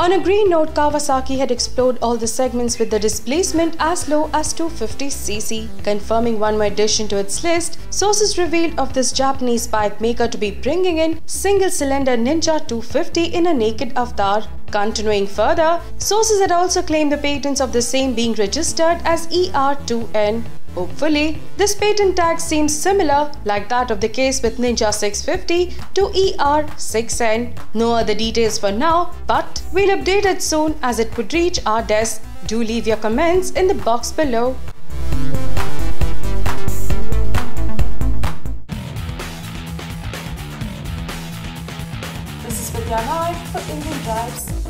On a green note, Kawasaki had explored all the segments with the displacement as low as 250cc, confirming one more addition to its list. Sources revealed of this Japanese bike maker to be bringing in single-cylinder Ninja 250 in a naked avatar. Continuing further, sources had also claimed the patents of the same being registered as ER6N. Hopefully, this patent tag seems similar like that of the case with Ninja 650 to ER6N. No other details for now, but we'll update it soon as it could reach our desk. Do leave your comments in the box below. This is Vidya Nair for Indian Drives.